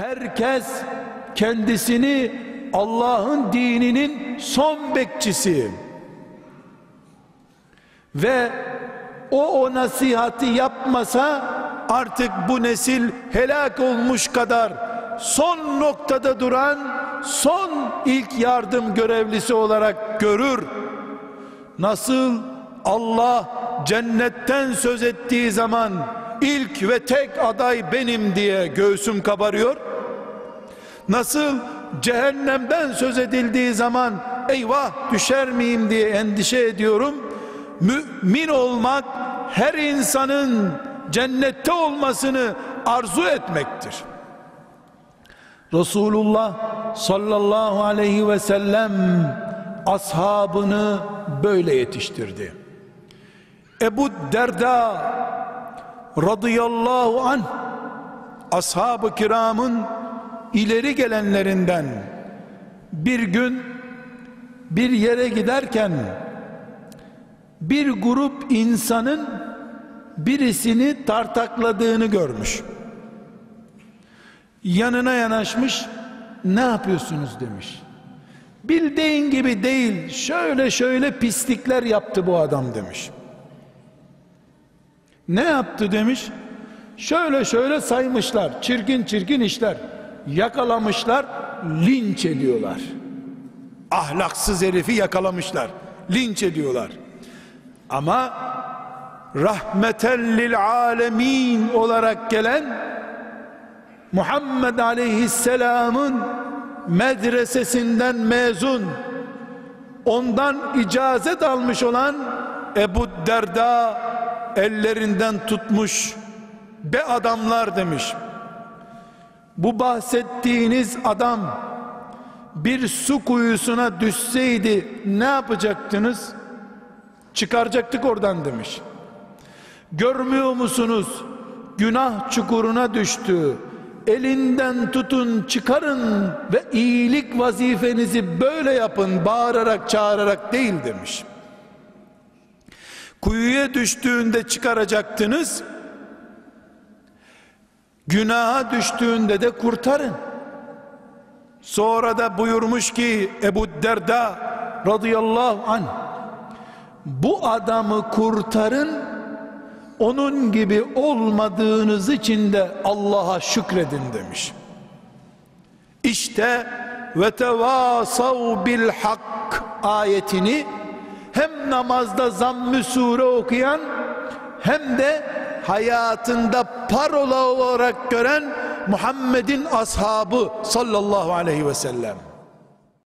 Herkes kendisini Allah'ın dininin son bekçisi ve o nasihati yapmasa artık bu nesil helak olmuş kadar son noktada duran son ilk yardım görevlisi olarak görür. Nasıl Allah cennetten söz ettiği zaman ilk ve tek aday benim diye göğsüm kabarıyor, nasıl cehennemden söz edildiği zaman eyvah düşer miyim diye endişe ediyorum, mümin olmak her insanın cennette olmasını arzu etmektir. Resulullah sallallahu aleyhi ve sellem ashabını böyle yetiştirdi. Ebu Derda radıyallahu anh ashab-ı kiramın ileri gelenlerinden, bir gün bir yere giderken bir grup insanın birisini tartakladığını görmüş. Yanına yanaşmış, ne yapıyorsunuz demiş. Bildiğin gibi değil, şöyle şöyle pislikler yaptı bu adam demiş. Ne yaptı demiş. Şöyle şöyle saymışlar, çirkin çirkin işler. Yakalamışlar, linç ediyorlar. Ahlaksız herifi yakalamışlar, linç ediyorlar. Ama rahmeten lil alemin olarak gelen Muhammed aleyhisselamın medresesinden mezun, ondan icazet almış olan Ebu Derda ellerinden tutmuş, be adamlar demiş, bu bahsettiğiniz adam bir su kuyusuna düşseydi ne yapacaktınız? Çıkaracaktık oradan demiş. Görmüyor musunuz? Günah çukuruna düştü. Elinden tutun, çıkarın ve iyilik vazifenizi böyle yapın, bağırarak çağırarak değil demiş. Kuyuya düştüğünde çıkaracaktınız, günaha düştüğünde de kurtarın. Sonra da buyurmuş ki Ebu Derda radıyallahu anh, bu adamı kurtarın, onun gibi olmadığınız için de Allah'a şükredin demiş. İşte ve tevasav bil hak ayetini hem namazda zamm-ı sure okuyan hem de hayatında parola olarak gören Muhammed'in ashabı sallallahu aleyhi ve sellem.